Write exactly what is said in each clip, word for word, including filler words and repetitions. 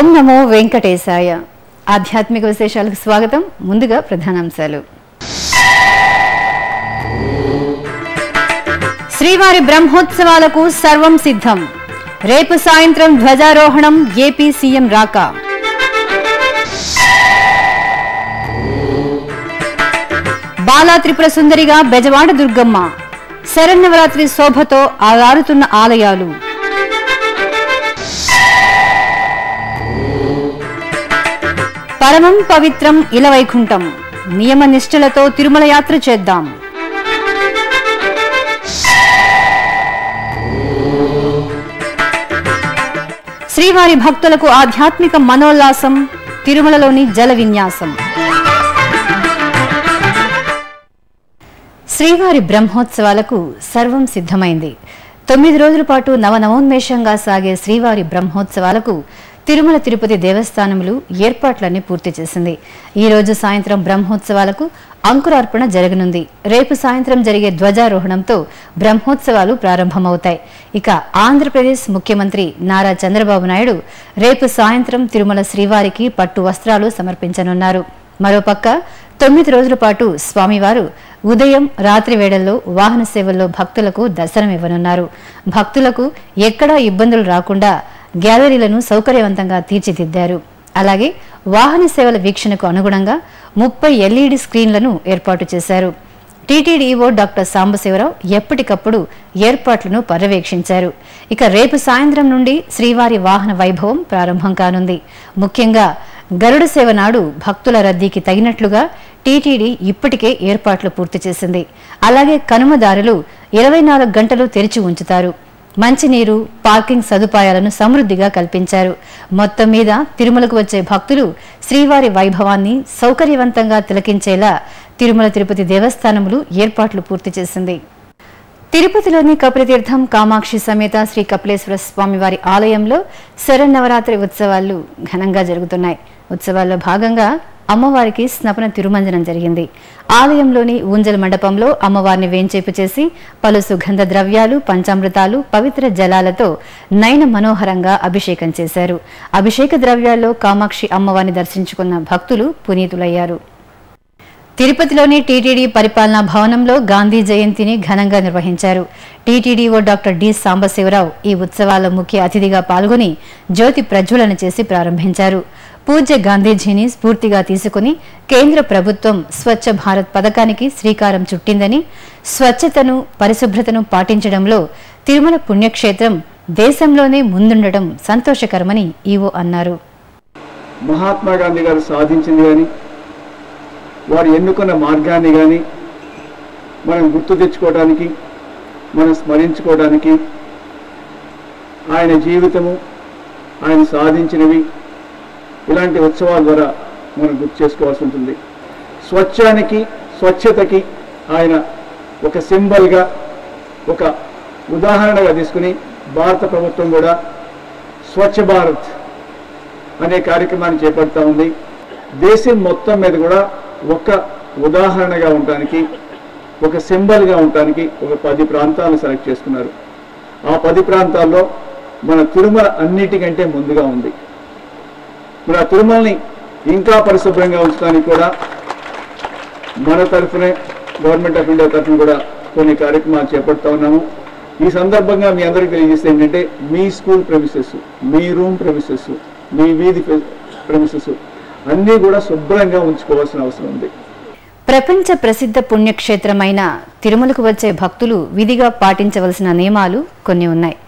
ఓం నమో వెంకటేశాయ ఆధ్యాత్మిక విశేషాలకు స్వాగతం. ముందుగా ప్రధానాంశాలు. శ్రీవారి బ్రహ్మోత్సవాలకు సర్వం సిద్ధం. రేపు సాయంత్రం ధ్వజారోహణం. ఏపీ సీఎం రాక. బాలా త్రిపుర సుందరిగా బెజవాడ దుర్గమ్మ. శరన్నవరాత్రి శోభతో ఆరారుతున్న ఆలయాలు. పరమం పవిత్రం ఇలవైకుంఠం. నియమ నిష్ఠలతో తిరుమల యాత్ర చేద్దాం. శ్రీవారి భక్తులకు ఆధ్యాత్మిక మనోల్లాసం. తిరుమలలోని జల విన్యాసం. శ్రీవారి బ్రహ్మోత్సవాలకు సర్వం సిద్ధమైంది. తొమ్మిది రోజుల పాటు నవనవోన్మేషంగా సాగే శ్రీవారి బ్రహ్మోత్సవాలకు తిరుమల తిరుపతి దేవస్థానములు ఏర్పాట్లన్నీ పూర్తి చేసింది. ఈ రోజు సాయంత్రం బ్రహ్మోత్సవాలకు అంకురార్పణ జరగనుంది. రేపు సాయంత్రం జరిగే ధ్వజారోహణంతో బ్రహ్మోత్సవాలు ప్రారంభమవుతాయి. ఇక ఆంధ్రప్రదేశ్ ముఖ్యమంత్రి నారా చంద్రబాబు నాయుడు రేపు సాయంత్రం తిరుమల శ్రీవారికి పట్టు వస్త్రాలు సమర్పించనున్నారు. మరోపక్క తొమ్మిది రోజుల పాటు స్వామివారు ఉదయం రాత్రి వేళల్లో వాహన సేవల్లో భక్తులకు దర్శనమివ్వనున్నారు. భక్తులకు ఎక్కడా ఇబ్బందులు రాకుండా గ్యాలరీలను సౌకర్యవంతంగా తీర్చిదిద్దారు. అలాగే వాహన సేవల వీక్షణకు అనుగుణంగా ముప్పై ఎల్ఈడి స్క్రీన్లను ఏర్పాటు చేశారు. టీటీడీఓ డాక్టర్ సాంబశివరావు ఎప్పటికప్పుడు ఏర్పాట్లను పర్యవేక్షించారు. ఇక రేపు సాయంత్రం నుండి శ్రీవారి వాహన వైభవం ప్రారంభం కానుంది. ముఖ్యంగా గరుడ సేవ నాడు భక్తుల రద్దీకి తగినట్లుగా టీటీడీ ఇప్పటికే ఏర్పాట్లు పూర్తి చేసింది. అలాగే కనుమదారులు ఇరవై నాలుగు గంటలు తెరిచి ఉంచుతారు. మంచినీరు, పార్కింగ్ సదుపాయాలను సమృద్ధిగా కల్పించారు. మొత్తం మీద తిరుమలకు వచ్చే భక్తులు శ్రీవారి వైభవాన్ని సౌకర్యవంతంగా తిలకించేలా తిరుమల తిరుపతి దేవస్థానములు ఏర్పాట్లు పూర్తి చేసింది. తిరుపతిలోని కపిలతీర్థం కామాక్షి సమేత శ్రీ కపిలేశ్వర స్వామివారి ఆలయంలో శరన్నవరాత్రి ఉత్సవాలు ఘనంగా జరుగుతున్నాయి. ఉత్సవాల్లో భాగంగా అమ్మవారికి స్నపన తిరుమంజనం జరిగింది. ఆలయంలోని ఊంజల్ మండపంలో అమ్మవారిని వేంచేపు చేసి పలు సుగంధ ద్రవ్యాలు, పంచామృతాలు, పవిత్ర జలాలతో నయన మనోహరంగా అభిషేకం చేశారు. అభిషేక ద్రవ్యాల్లో కామాక్షి అమ్మవారిని దర్శించుకున్న భక్తులు పునీతులయ్యారు. తిరుపతిలోని టీటీడీ పరిపాలనా భవనంలో గాంధీ జయంతిని ఘనంగా నిర్వహించారు. టీటీడీఓ డాక్టర్ డి సాంబశివరావు ఈ ఉత్సవాల్లో ముఖ్య అతిథిగా పాల్గొని జ్యోతి ప్రజ్వలన చేసి ప్రారంభించారు. పూజ్య గాంధీజీని స్ఫూర్తిగా తీసుకుని కేంద్ర ప్రభుత్వం స్వచ్ఛ భారత్ పథకానికి శ్రీకారం చుట్టిందని, స్వచ్ఛతను పరిశుభ్రతను పాటించడంలో తిరుమల పుణ్యక్షేత్రం దేశంలోనే ముందుండడం సంతోషకరమని ఈవో అన్నారు. మహాత్మా గాంధీ గారు సాధించింది కానీ, వారు ఎన్నుకున్న మార్గాన్ని కానీ మనం గుర్తు తెచ్చుకోవడానికి, మనం స్మరించుకోవడానికి, ఆయన జీవితము, ఆయన సాధించినవి ఇలాంటి ఉత్సవాల ద్వారా మనం గుర్తు చేసుకోవాల్సి ఉంటుంది. స్వచ్ఛానికి, స్వచ్ఛతకి ఆయన ఒక సింబల్గా, ఒక ఉదాహరణగా తీసుకుని భారత ప్రభుత్వం కూడా స్వచ్ఛ భారత్ అనే కార్యక్రమాన్ని చేపడుతూ ఉంది. దేశం మొత్తం మీద కూడా ఒక ఉదాహరణగా ఉండడానికి, ఒక సింబల్గా ఉండడానికి ఒక పది ప్రాంతాలను సెలెక్ట్ చేసుకున్నారు. ఆ పది ప్రాంతాల్లో మన తిరుమల అన్నిటికంటే ముందుగా ఉంది. మరి ఆ తిరుమలని ఇంకా పరిశుభ్రంగా ఉంచడానికి కూడా మన తరఫునే, గవర్నమెంట్ ఆఫ్ ఇండియా తరఫున కూడా కొన్ని కార్యక్రమాలు చేపడుతూ ఉన్నాము. ఈ సందర్భంగా మీ అందరికీ తెలియజేస్తే ఏంటంటే, మీ స్కూల్ ప్రెమిసెస్, మీ రూమ్ ప్రెమిసెస్, మీ వీధి ప్రెమిసెస్ అన్నీ కూడా శుభ్రంగా ఉంచుకోవాల్సిన అవసరం ఉంది. ప్రపంచ ప్రసిద్ధ పుణ్యక్షేత్రమైన తిరుమలకు వచ్చే భక్తులు విధిగా పాటించవలసిన నియమాలు కొన్ని ఉన్నాయి.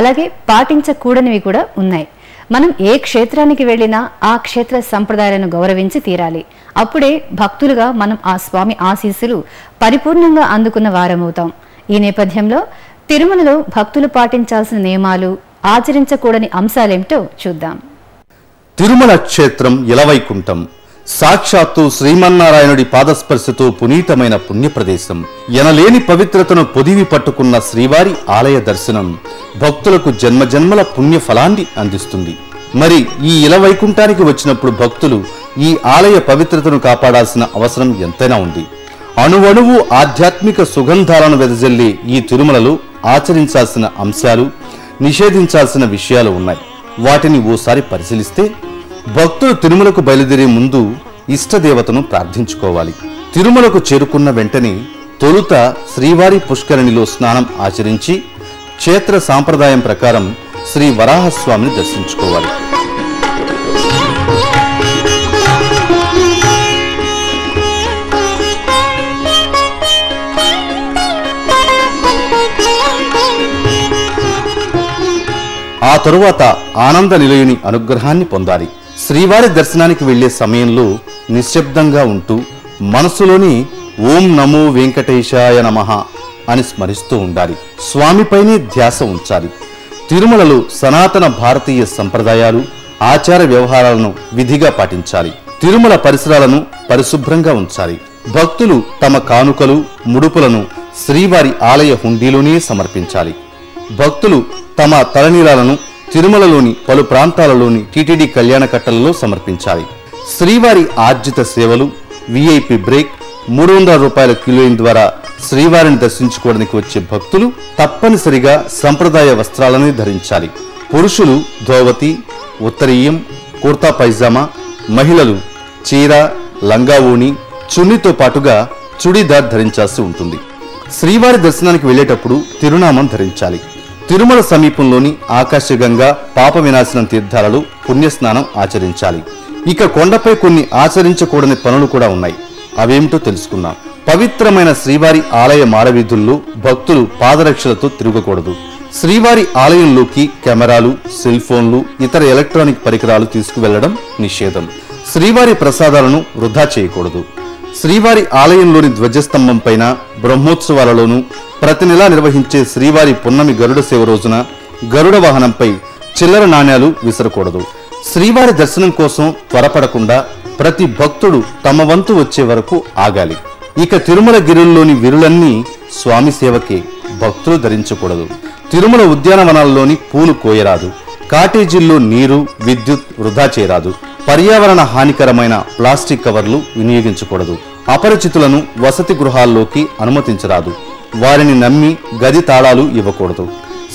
అలాగే పాటించకూడనివి కూడా ఉన్నాయి. మనం ఏ క్షేత్రానికి వెళ్ళినా ఆ క్షేత్ర సంప్రదాయాలను గౌరవించి తీరాలి. అప్పుడే భక్తులుగా మనం ఆ స్వామి ఆశీస్సులు పరిపూర్ణంగా అందుకున్న వారమవుతాం. ఈ నేపథ్యంలో తిరుమలలో భక్తులు పాటించాల్సిన నియమాలు, ఆచరించకూడని అంశాలేమిటో చూద్దాం. తిరుమల క్షేత్రం ఇలవైకుంఠం. సాక్షాత్తు శ్రీమన్నారాయణుడి పాదస్పర్శతో పునీతమైన పుణ్యప్రదేశం. ఎనలేని పవిత్రతను పొదివి పట్టుకున్న శ్రీవారి ఆలయ దర్శనం భక్తులకు జన్మజన్మల పుణ్యఫలాన్ని అందిస్తుంది. మరి ఈ ఇలవైకుంఠానికి వచ్చినప్పుడు భక్తులు ఈ ఆలయ పవిత్రతను కాపాడాల్సిన అవసరం ఎంతైనా ఉంది. అణువణువు ఆధ్యాత్మిక సుగంధాలను వెదజల్లే ఈ తిరుమలలో ఆచరించాల్సిన అంశాలు, నిషేధించాల్సిన విషయాలు ఉన్నాయి. వాటిని ఓసారి పరిశీలిస్తే భక్తులు తిరుమలకు బయలుదేరే ముందు ఇష్టదేవతను ప్రార్థించుకోవాలి. తిరుమలకు చేరుకున్న వెంటనే తొలుత శ్రీవారి పుష్కరిణిలో స్నానం ఆచరించి క్షేత్ర సాంప్రదాయం ప్రకారం శ్రీ వరాహస్వామిని దర్శించుకోవాలి. ఆ తరువాత ఆనంద నిలయుని అనుగ్రహాన్ని పొందాలి. శ్రీవారి దర్శనానికి వెళ్లే సమయంలో నిశ్శబ్దంగా ఉంటూ మనసులోని ఓం నమో వెంకటేశాయ నమః అని స్మరిస్తూ ఉండాలి. స్వామిపైనే ధ్యాస ఉంచాలి. తిరుమలలో సనాతన భారతీయ సంప్రదాయాలు, ఆచార వ్యవహారాలను విధిగా పాటించాలి. తిరుమల పరిసరాలను పరిశుభ్రంగా ఉంచాలి. భక్తులు తమ కానుకలు, ముడుపులను శ్రీవారి ఆలయ హుండీలోనే సమర్పించాలి. భక్తులు తమ తలనీలాలను తిరుమలలోని పలు ప్రాంతాలలోని టీటీడీ కళ్యాణకట్టలలో సమర్పించాలి. శ్రీవారి ఆర్జిత సేవలు, విఐపి బ్రేక్, మూడు వందల రూపాయల కిలోయిన్ ద్వారా శ్రీవారిని దర్శించుకోవడానికి వచ్చే భక్తులు తప్పనిసరిగా సంప్రదాయ వస్త్రాలను ధరించాలి. పురుషులు ధోవతి, ఉత్తరీయం, కుర్తా పైజామా, మహిళలు చీర, లంగావోణి, చున్నీతో పాటుగా చుడీదార్ ధరించాల్సి ఉంటుంది. శ్రీవారి దర్శనానికి వెళ్ళేటప్పుడు తిరునామం ధరించాలి. తిరుమల సమీపంలోని ఆకాశగంగా, పాప వినాశనం తీర్థాలలో పుణ్యస్నానం ఆచరించాలి. ఇక కొండపై కొన్ని ఆచరించకూడని పనులు కూడా ఉన్నాయి. అవేమిటో తెలుసుకుందాం. పవిత్రమైన శ్రీవారి ఆలయ మాడవీధుల్లో భక్తులు పాదరక్షలతో తిరగకూడదు. శ్రీవారి ఆలయంలోకి కెమెరాలు, సెల్ ఫోన్లు, ఇతర ఎలక్ట్రానిక్ పరికరాలు తీసుకువెళ్లడం నిషేధం. శ్రీవారి ప్రసాదాలను వృధా చేయకూడదు. శ్రీవారి ఆలయంలోని ధ్వజస్తంభం పైన బ్రహ్మోత్సవాలలోనూ ప్రతి నెలా నిర్వహించే శ్రీవారి పున్నమి గరుడ సేవ రోజున గరుడ వాహనంపై చిల్లర నాణ్యాలు విసరకూడదు. శ్రీవారి దర్శనం కోసం త్వరపడకుండా ప్రతి భక్తుడు తమ వంతు వచ్చే వరకు ఆగాలి. ఇక తిరుమల గిరుల్లోని విరులన్నీ స్వామి సేవకే, భక్తులు ధరించకూడదు. తిరుమల ఉద్యానవనాల్లోని పూలు కోయరాదు. కాటేజీల్లో నీరు, విద్యుత్ వృధా చేయరాదు. పర్యావరణ హానికరమైన ప్లాస్టిక్ కవర్లు వినియోగించకూడదు. అపరిచితులను వసతి గృహాల్లోకి అనుమతించరాదు. వారిని నమ్మి గది తాళాలు ఇవ్వకూడదు.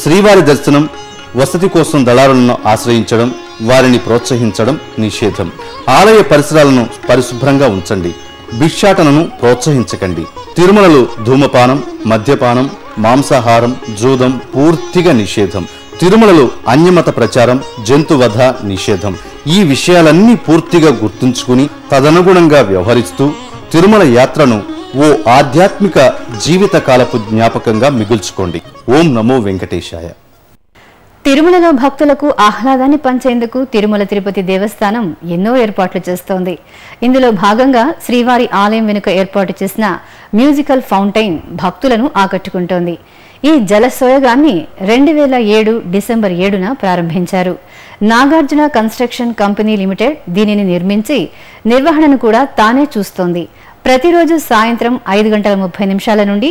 శ్రీవారి దర్శనం, వసతి కోసం దళారులను ఆశ్రయించడం, వారిని ప్రోత్సహించడం నిషేధం. ఆలయ పరిసరాలను పరిశుభ్రంగా ఉంచండి. భిక్షాటనను ప్రోత్సహించకండి. తిరుమలలో ధూమపానం, మద్యపానం, మాంసాహారం, జూదం పూర్తిగా నిషేధం. తిరుమలలో అన్యమత ప్రచారం, జంతువధ నిషేధం. ఈ విషయాలన్నీ పూర్తిగా గుర్తుంచుకుని తదనుగుణంగా వ్యవహరిస్తూ తిరుమల యాత్రను ఓ ఆధ్యాత్మిక జీవితకాలపు జ్ఞాపకంగా మిగుల్చుకోండి. ఓం నమో వెంకటేశాయ. తిరుమలలో భక్తులకు ఆహ్లాదాన్ని పంచేందుకు తిరుమల తిరుపతి దేవస్థానం ఎన్నో ఏర్పాట్లు చేస్తోంది. ఇందులో భాగంగా శ్రీవారి ఆలయం వెనుక ఏర్పాటు చేసిన మ్యూజికల్ ఫౌంటైన్ భక్తులను ఆకట్టుకుంటోంది. ఈ జలసోయగాన్ని రెండు వేల ఏడు డిసెంబర్ ఏడున ప్రారంభించారు. నాగార్జున కన్స్ట్రక్షన్ కంపెనీ లిమిటెడ్ దీనిని నిర్మించి నిర్వహణను కూడా తానే చూస్తోంది. ప్రతిరోజు సాయంత్రం ఐదు గంటల ముప్పై నిమిషాల నుండి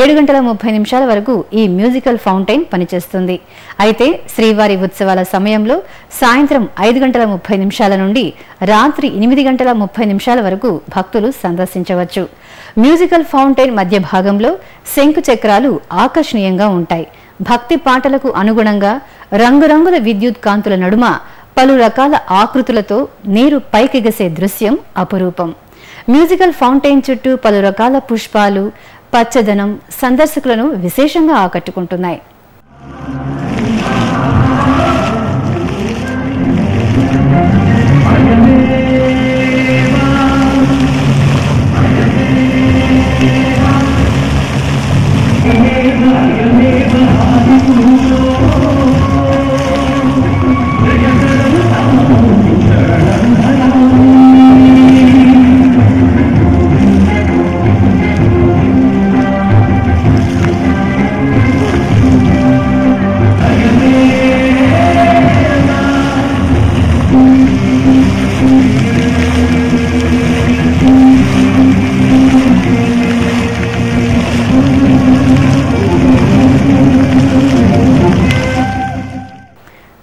ఏడు గంటల ముప్పై నిమిషాల వరకు ఈ మ్యూజికల్ ఫౌంటైన్ పనిచేస్తుంది. అయితే శ్రీవారి ఉత్సవాల సమయంలో సాయంత్రం ఐదు గంటల ముప్పై నిమిషాల నుండి రాత్రి ఎనిమిది గంటల ముప్పై నిమిషాల వరకు భక్తులు సందర్శించవచ్చు. మ్యూజికల్ ఫౌంటైన్ మధ్య భాగంలో శంకు చక్రాలు ఆకర్షణీయంగా ఉంటాయి. భక్తి పాటలకు అనుగుణంగా రంగురంగుల విద్యుత్ కాంతుల నడుమ పలు రకాల ఆకృతులతో నీరు పైకెగసే దృశ్యం అపురూపం. మ్యూజికల్ ఫౌంటైన్ చుట్టూ పలు రకాల పుష్పాలు, పచ్చదనం సందర్శకులను విశేషంగా ఆకట్టుకుంటున్నాయి.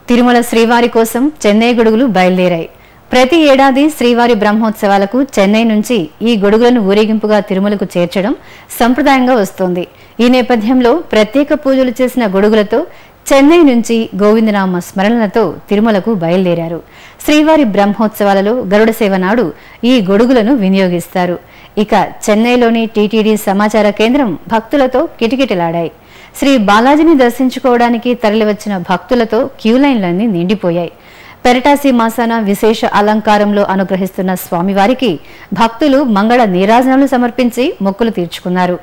తిరుమల శ్రీవారి కోసం చెన్నై గొడుగులు బయలుదేరాయి. ప్రతి ఏడాది శ్రీవారి బ్రహ్మోత్సవాలకు చెన్నై నుంచి ఈ గొడుగులను ఊరేగింపుగా తిరుమలకు చేర్చడం సంప్రదాయంగా వస్తోంది. ఈ నేపథ్యంలో ప్రత్యేక పూజలు చేసిన గొడుగులతో చెన్నై నుంచి గోవిందనామ స్మరణలతో తిరుమలకు బయలుదేరారు. శ్రీవారి బ్రహ్మోత్సవాలలో గరుడ సేవ నాడు ఈ గొడుగులను వినియోగిస్తారు. ఇక చెన్నైలోని టీటీడీ సమాచార కేంద్రం భక్తులతో కిటకిటలాడాయి. శ్రీ బాలాజీని దర్శించుకోవడానికి తరలివచ్చిన భక్తులతో క్యూలైన్లన్నీ నిండిపోయాయి. పెరటాసి మాసాన విశేష అలంకారంలో అనుగ్రహిస్తున్న స్వామివారికి భక్తులు మంగళ నీరాజనాలు సమర్పించి మొక్కులు తీర్చుకున్నారు.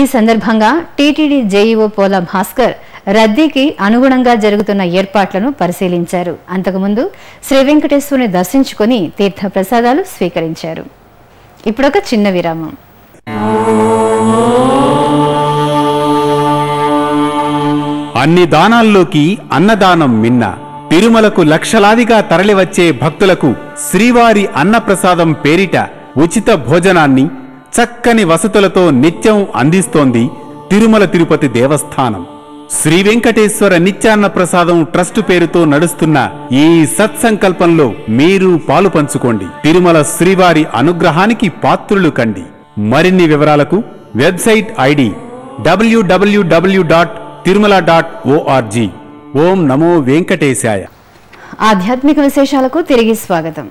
ఈ సందర్భంగా టీటీడీ జేఈఓ పోల భాస్కర్ రద్దీకి అనుగుణంగా జరుగుతున్న ఏర్పాట్లను పరిశీలించారు. అంతకుముందు శ్రీ వెంకటేశ్వరుని దర్శించుకుని తీర్థ ప్రసాదాలు స్వీకరించారు. ఇప్పుడొక చిన్న విరామం. అన్ని దానాల్లోకి అన్నదానం మిన్న. తిరుమలకు లక్షలాదిగా తరలివచ్చే భక్తులకు శ్రీవారి అన్నప్రసాదం పేరిట ఉచిత భోజనాన్ని చక్కని వసతులతో నిత్యం అందిస్తోంది తిరుమల తిరుపతి దేవస్థానం. శ్రీ వెంకటేశ్వర నిత్యాన్న ప్రసాదం ట్రస్టు పేరుతో నడుస్తున్న ఈ సత్సంకల్పంలో మీరు పాలు పంచుకోండి. తిరుమల శ్రీవారి అనుగ్రహానికి పాత్రులు కండి. మరిన్ని వివరాలకు website ID WWW dot Tirumala dot ORG. ఓం నమో వెంకటేశాయ. ఆధ్యాత్మిక విశేషాలకు తిరిగి స్వాగతం.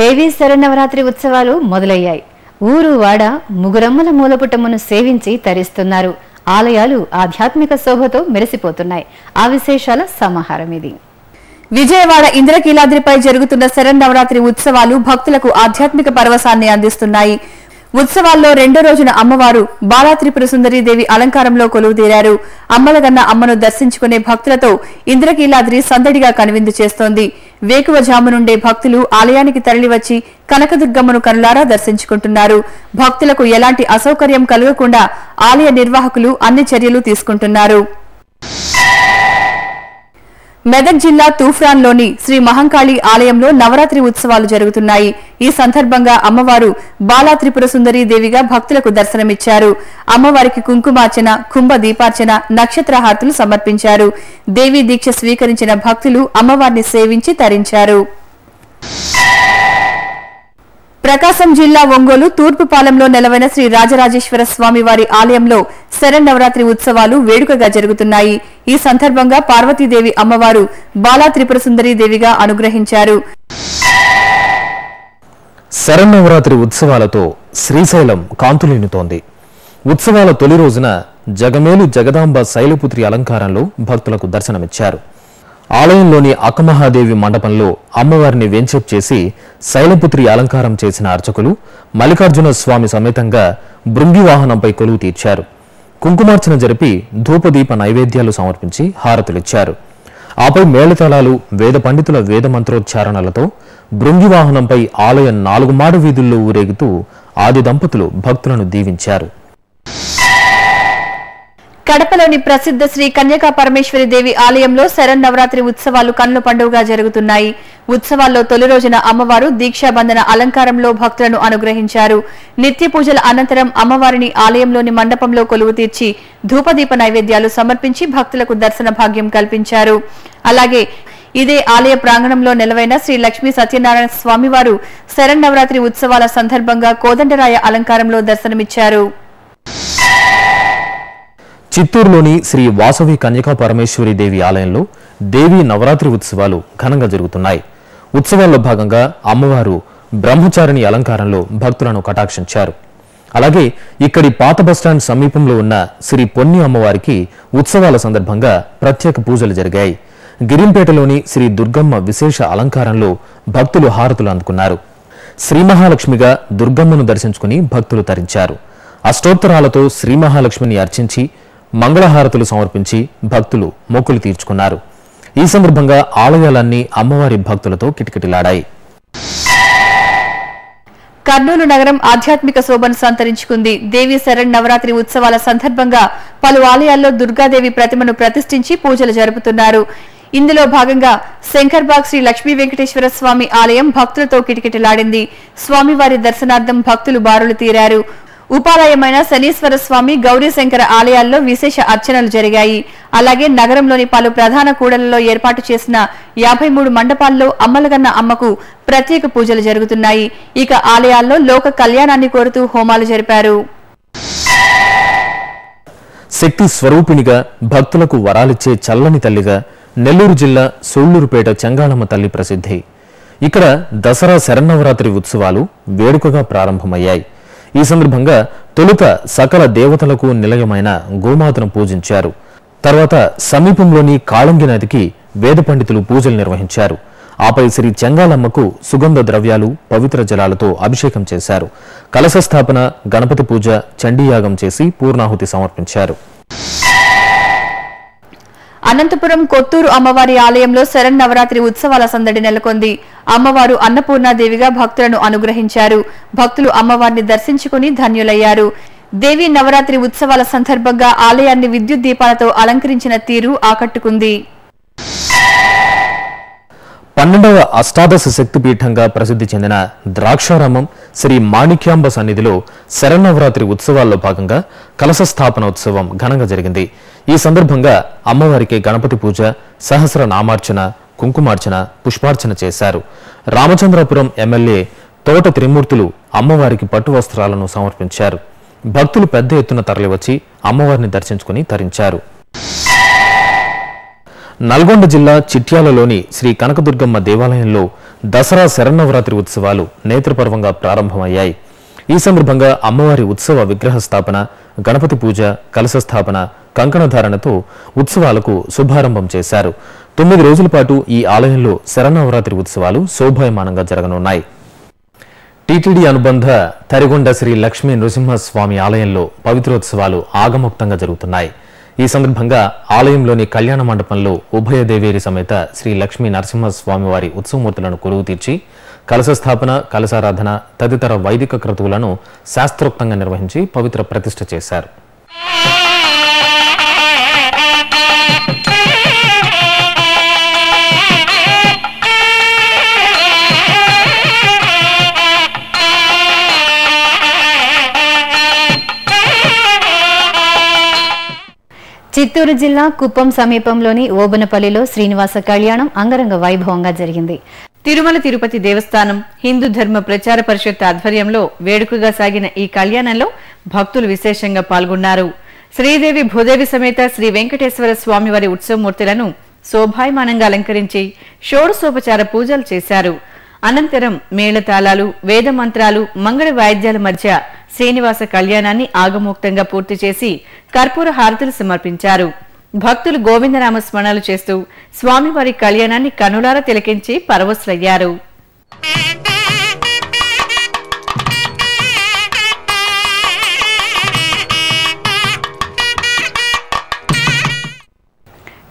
దేవీ శరణవరాత్రి ఉత్సవాలు మొదలయ్యాయి. ఊరు వాడ ముగురమ్మల మూలపుటమును సేవించి తరిస్తున్నారు. ఆలయాలు ఆధ్యాత్మిక శోభతో మెరిసిపోతున్నాయి. ఆ విశేషాల సమాహారం ఇది. విజయవాడ ఇంద్రకీలాద్రిపై జరుగుతున్న శరణవరాత్రి ఉత్సవాలు భక్తులకు ఆధ్యాత్మిక పరవశాన్ని అందిస్తున్నాయి. ఉత్సవాల్లో రెండో రోజున అమ్మవారు బాలా త్రిపుర సుందరీదేవి అలంకారంలో కొలువుదీరారు. అమ్మలగన్న అమ్మను దర్శించుకునే భక్తులతో ఇంద్రకీలాద్రి సందడిగా కనువిందు చేస్తోంది. వేకువజాము నుండే భక్తులు ఆలయానికి తరలివచ్చి కనకదుర్గమ్మను కనులారా దర్శించుకుంటున్నారు. భక్తులకు ఎలాంటి అసౌకర్యం కలగకుండా ఆలయ నిర్వాహకులు అన్ని చర్యలు తీసుకుంటున్నారు. మెదక్ జిల్లా తూఫ్రాన్లోని శ్రీ మహంకాళి ఆలయంలో నవరాత్రి ఉత్సవాలు జరుగుతున్నాయి. ఈ సందర్భంగా అమ్మవారు బాలా త్రిపుర సుందరీ దేవిగా భక్తులకు దర్శనమిచ్చారు. అమ్మవారికి కుంకుమార్చన, కుంభ దీపార్చన, నక్షత్రహారతులు సమర్పించారు. దేవీ దీక్ష స్వీకరించిన భక్తులు అమ్మవారిని సేవించి తరించారు. ప్రకాశం జిల్లా ఒంగోలు తూర్పుపాలెంలో నెలవైన శ్రీ రాజరాజేశ్వర స్వామివారి ఆలయంలో శరన్నవరాత్రి ఉత్సవాలు వేడుకగా జరుగుతున్నాయి. ఈ సందర్భంగా పార్వతీదేవి అమ్మవారు బాలా త్రిపుర సుందరీదేవిగా అనుగ్రహించారు. శరన్నవరాత్రి ఉత్సవాలతో శ్రీశైలం కాంతులీనుతోంది. ఉత్సవాల తొలి రోజున జగమేలు జగదాంబ శైలపుత్రి అలంకారంలో భక్తులకు దర్శనమిచ్చారు. ఆలయంలోని అక్కమహాదేవి మండపంలో అమ్మవారిని వెంచేప్ చేసి శైలపుత్రి అలంకారం చేసిన అర్చకులు మల్లికార్జున స్వామి సమేతంగా బృంగి వాహనంపై కొలువు తీర్చారు. కుంకుమార్చన జరిపి ధూపదీప నైవేద్యాలు సమర్పించి హారతులిచ్చారు. ఆపై మేళతాళాలు, వేద పండితుల వేద మంత్రోచ్చారణలతో బృంగి వాహనంపై ఆలయ నాలుగు మాడ వీధుల్లో ఊరేగుతూ ఆది దంపతులు భక్తులను దీవించారు. కడపలోని ప్రసిద్ధ శ్రీ కన్యకా పరమేశ్వరి దేవి ఆలయంలో శరన్నవరాత్రి ఉత్సవాలు కన్ను పండుగగా జరుగుతున్నాయి. ఉత్సవాల్లో తొలి రోజున అమ్మవారు దీక్షాబంధన అలంకారంలో భక్తులను అనుగ్రహించారు. నిత్య పూజల అనంతరం అమ్మవారిని ఆలయంలోని మండపంలో కొలువు తీర్చి ధూపదీప నైవేద్యాలు సమర్పించి భక్తులకు దర్శన భాగ్యం కల్పించారు. అలాగే ఇదే ఆలయ ప్రాంగణంలో నెలవైన శ్రీ లక్ష్మీ సత్యనారాయణ స్వామివారు శరన్నవరాత్రి ఉత్సవాల సందర్భంగా కోదండరాయ అలంకారంలో దర్శనమిచ్చారు. చిత్తూరులోని శ్రీ వాసవి కన్యకా పరమేశ్వరి దేవి ఆలయంలో దేవీ నవరాత్రి ఉత్సవాలు ఘనంగా జరుగుతున్నాయి. ఉత్సవాల్లో భాగంగా అమ్మవారు బ్రహ్మచారిణి అలంకారంలో భక్తులను కటాక్షించారు. అలాగే ఇక్కడి పాత బస్టాండ్ సమీపంలో ఉన్న శ్రీ పొన్ని అమ్మవారికి ఉత్సవాల సందర్భంగా ప్రత్యేక పూజలు జరిగాయి. గిరింపేటలోని శ్రీ దుర్గమ్మ విశేష అలంకారంలో భక్తులు హారతులు అందుకున్నారు. శ్రీ మహాలక్ష్మిగా దుర్గమ్మను దర్శించుకుని భక్తులు తరించారు. అష్టోత్తరాలతో శ్రీ మహాలక్ష్మిని అర్చించి మంగళహారతులు సమర్పించి భక్తులు మొక్కులు తీర్చుకున్నారు. ఈ సందర్భంగా ఆలయాలన్నీ అమ్మవారి భక్తులతో కిటకిటలాడాయి. కర్నూలు నగరం ఆధ్యాత్మిక శోభను సంతరించుకుంది. దేవీ శరణ్ నవరాత్రి ఉత్సవాల సందర్భంగా పలు ఆలయాల్లో దుర్గాదేవి ప్రతిమను ప్రతిష్ఠించి పూజలు జరుపుతున్నారు. ఇందులో భాగంగా శంకర్బాగ్ శ్రీ లక్ష్మీ వెంకటేశ్వర స్వామి ఆలయం భక్తులతో కిటకిటలాడింది. స్వామివారి దర్శనార్థం భక్తులు బారులు తీరారు. ఉపాలయమైన శనీశ్వర స్వామి, గౌరీశంకర ఆలయాల్లో విశేష అర్చనలు జరిగాయి. అలాగే నగరంలోని పలు ప్రధాన కూడలలో ఏర్పాటు చేసిన యాభై మూడు మండపాల్లో అమ్మలగన్న అమ్మకు ప్రత్యేక పూజలు జరుగుతున్నాయి. ఇక ఆలయాల్లో లోక కళ్యాణాన్ని కోరుతూ హోమాలు జరిపారు. శక్తి స్వరూపినిగా భక్తులకు వరాలిచ్చే చల్లని తల్లిగా నెల్లూరు జిల్లా సోళ్ళూరుపేట చంగాళమ్మ తల్లి ప్రసిద్ధి. ఇక్కడ దసరా శరన్నవరాత్రి ఉత్సవాలు వేడుకగా ప్రారంభమయ్యాయి. ఈ సందర్భంగా తొలుత సకల దేవతలకు నిలయమైన గోమాతను పూజించారు. తర్వాత సమీపంలోని కాళంగి నదికి వేద పండితులు పూజలు నిర్వహించారు. ఆపై శ్రీ చెంగాలమ్మకు సుగంధ ద్రవ్యాలు పవిత్ర జలాలతో అభిషేకం చేశారు. కలశ స్థాపన, గణపతి పూజ, చండీయాగం చేసి పూర్ణాహుతి సమర్పించారు. అనంతపురం కొత్తూరు అమ్మవారి ఆలయంలో శరన్నవరాత్రి ఉత్సవాల సందడి నెలకొంది. అమ్మవారు అన్నపూర్ణాదేవిగా భక్తులను అనుగ్రహించారు. భక్తులు అమ్మవారిని దర్శించుకుని ధన్యులయ్యారు. దేవి నవరాత్రి ఉత్సవాల సందర్భంగా ఆలయాన్ని విద్యుత్ దీపాలతో అలంకరించిన తీరు ఆకట్టుకుంది. పన్నెండవ అష్టాదశ శక్తిపీఠంగా ప్రసిద్ధి చెందిన ద్రాక్షారామం శ్రీ మాణిక్యాంబ సన్నిధిలో శరన్నవరాత్రి ఉత్సవాల్లో భాగంగా కలశ స్థాపన ఉత్సవం ఘనంగా జరిగింది. ఈ సందర్భంగా అమ్మవారికి గణపతి పూజ, సహస్ర నామార్చన, కుంకుమార్చన, పుష్పార్చన చేశారు. రామచంద్రపురం ఎమ్మెల్యే తోట త్రిమూర్తులు అమ్మవారికి పట్టు వస్త్రాలను సమర్పించారు. భక్తులు పెద్ద ఎత్తున తరలివచ్చి అమ్మవారిని దర్శించుకుని తరించారు. నల్గొండ జిల్లా చిట్యాలలోని శ్రీ కనకదుర్గమ్మ దేవాలయంలో దసరా శరన్నవరాత్రి ఉత్సవాలు నేత్రపర్వంగా ప్రారంభమయ్యాయి. ఈ సందర్భంగా అమ్మవారి ఉత్సవ విగ్రహ స్థాపన, గణపతి పూజ, కలశ స్థాపన, కంకణధారణతో ఉత్సవాలకు శుభారంభం చేశారు. తొమ్మిది రోజుల పాటు ఈ ఆలయంలో శరన్నవరాత్రి ఉత్సవాలు శోభాయమానంగా జరగనున్నాయి. టీటీడీ అనుబంధ తరిగొండ శ్రీ లక్ష్మీ నృసింహస్వామి ఆలయంలో పవిత్రోత్సవాలు ఆగమోక్తంగా జరుగుతున్నాయి. ఈ సందర్భంగా ఆలయంలోని కళ్యాణ మండపంలో ఉభయ దేవేరి సమేత శ్రీ లక్ష్మీ నరసింహస్వామి వారి ఉత్సవమూర్తులను కొలువు తీర్చి కలశ స్థాపన, కలశారాధన తదితర వైదిక క్రతువులను శాస్త్రోక్తంగా నిర్వహించి పవిత్ర ప్రతిష్ఠ చేశారు. చిత్తూరు జిల్లా కుప్పం సమీపంలోని ఓబనపల్లిలో శ్రీనివాస కళ్యాణం అంగరంగ వైభవంగా జరిగింది. తిరుమల తిరుపతి దేవస్థానం హిందూ ధర్మ ప్రచార పరిషత్ ఆధ్వర్యంలో వేడుకగా సాగిన ఈ కళ్యాణంలో భక్తులు విశేషంగా పాల్గొన్నారు. శ్రీదేవి భూదేవి సమేత శ్రీ వెంకటేశ్వర స్వామివారి ఉత్సవమూర్తులను శోభాయమానంగా అలంకరించి షోడశోపచార పూజలు చేశారు. అనంతరం మేళతాళాలు, వేద మంత్రాలు, మంగళ వాయిద్యాల మధ్య శ్రీనివాస కళ్యాణాన్ని ఆగమోక్తంగా పూర్తి చేసి కర్పూర హారతులు సమర్పించారు. భక్తులు గోవిందనామ స్మరణలు చేస్తూ స్వామివారి కళ్యాణాన్ని కనులారా తిలకించి పరవశులయ్యారు.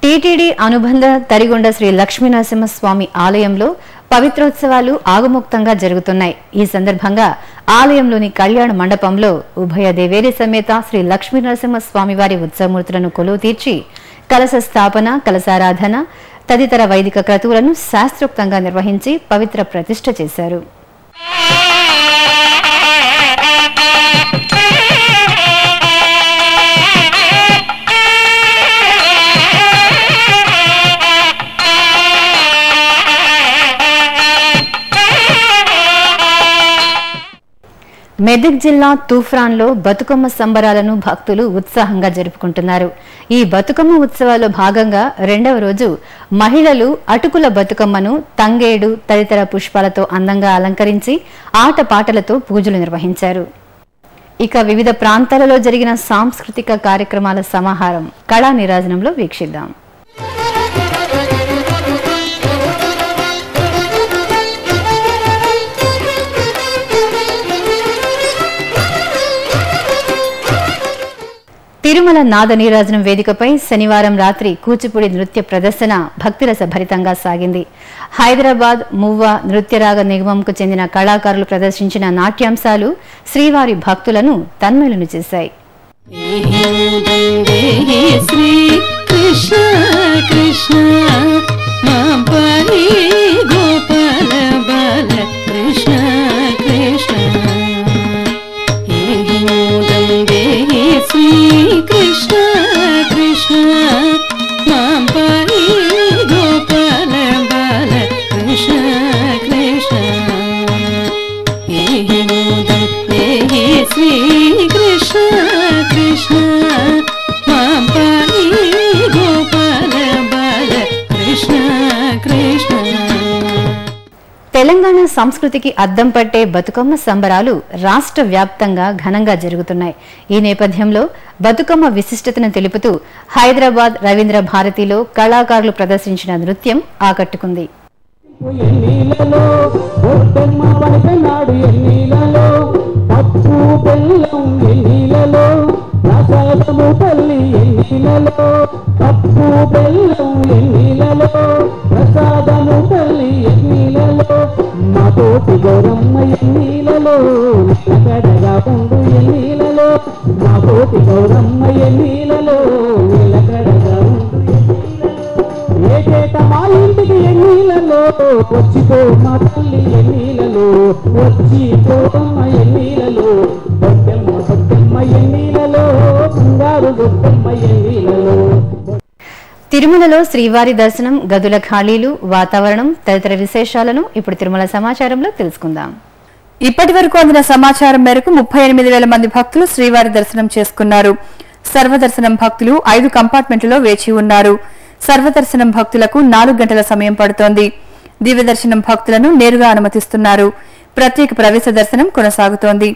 టీటీడీ అనుబంధ తరిగొండ శ్రీ లక్ష్మీనరసింహస్వామి ఆలయంలో పవిత్రోత్సవాలు ఆగమోక్తంగా జరుగుతున్నాయి. ఈ సందర్భంగా ఆలయంలోని కళ్యాణ మండపంలో ఉభయ దేవేరి సమేత శ్రీ లక్ష్మీనరసింహస్వామి వారి ఉత్సవమూర్తులను కొలువు తీర్చి కలశ స్థాపన, కలశారాధన తదితర వైదిక క్రతువులను శాస్త్రోక్తంగా నిర్వహించి పవిత్ర ప్రతిష్ఠ చేశారు. మెదక్ జిల్లా తూఫ్రాన్లో బతుకమ్మ సంబరాలను భక్తులు ఉత్సాహంగా జరుపుకుంటున్నారు. ఈ బతుకమ్మ ఉత్సవాల్లో భాగంగా రెండవ రోజు మహిళలు అటుకుల బతుకమ్మను తంగేడు తదితర పుష్పాలతో అందంగా అలంకరించి ఆటపాటలతో పూజలు నిర్వహించారు. ఇక వివిధ ప్రాంతాలలో జరిగిన సాంస్కృతిక కార్యక్రమాల సమాహారం కళా నిరాజనంలో వీక్షిద్దాం. తిరుమల నాద నీరాజనం వేదికపై శనివారం రాత్రి కూచిపూడి నృత్య ప్రదర్శన భక్తిరస భరితంగా సాగింది. హైదరాబాద్ మువ్వ నృత్యరాగ నిగమంకు చెందిన కళాకారులు ప్రదర్శించిన నాట్యాంశాలు శ్రీవారి భక్తులను తన్మయలను చేశాయి. శ్రీ కృష్ణ కృష్ణ తెలంగాణ సంస్కృతికి అద్దం పట్టే బతుకమ్మ సంబరాలు రాష్ట్ర వ్యాప్తంగా ఘనంగా జరుగుతున్నాయి. ఈ నేపథ్యంలో బతుకమ్మ విశిష్టతను తెలుపుతూ హైదరాబాద్ రవీంద్ర భారతిలో కళాకారులు ప్రదర్శించిన నృత్యం ఆకట్టుకుంది. వచ్చిపో మా తల్లి ఎన్నీలలో వచ్చిపోమ్మ ఎన్నీలలో బొట్టెమ్మ బొట్టెమ్మ ఎన్నీలలో బంగారు బొట్టెమ్మ ఎన్నీలలో. తిరుమలలో శ్రీవారి దర్శనం, గదుల ఖాళీలు, వాతావరణం తదితర విశేషాలను ఇప్పుడు తిరుమల సమాచారంలో తెలుసుకుందాం. ఇప్పటి వరకు అందిన సమాచారం మేరకు ముప్పై ఎనిమిది వేల మంది భక్తులు శ్రీవారి దర్శనం చేసుకున్నారు. సర్వదర్శనం భక్తులు ఐదు కంపార్ట్మెంట్లలో వేచి ఉన్నారు. సర్వదర్శనం భక్తులకు నాలుగు గంటల సమయం పడుతోంది. దివ్యదర్శనం భక్తులను నేరుగా అనుమతిస్తున్నారు. ప్రత్యేక ప్రవేశ దర్శనం కొనసాగుతోంది.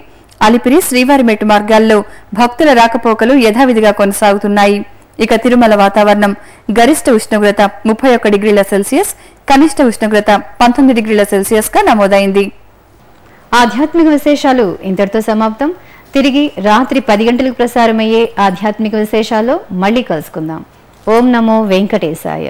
అలిపిరి శ్రీవారి మెట్టు మార్గాల్లో భక్తుల రాకపోకలు యథావిధిగా కొనసాగుతున్నాయి. ఇక తిరుమల వాతావరణం గరిష్ట ఉష్ణోగ్రత ముప్పై ఒక్క డిగ్రీల సెల్సియస్, కనిష్ట ఉష్ణోగ్రత పంతొమ్మిది డిగ్రీల సెల్సియస్ గా నమోదైంది. ఆధ్యాత్మిక విశేషాలు ఇంతటితో సమాప్తం. తిరిగి రాత్రి పది గంటలకు ప్రసారమయ్యే ఆధ్యాత్మిక విశేషాల్లో మళ్లీ కలుసుకుందాం. ఓం నమో వెంకటేశాయ.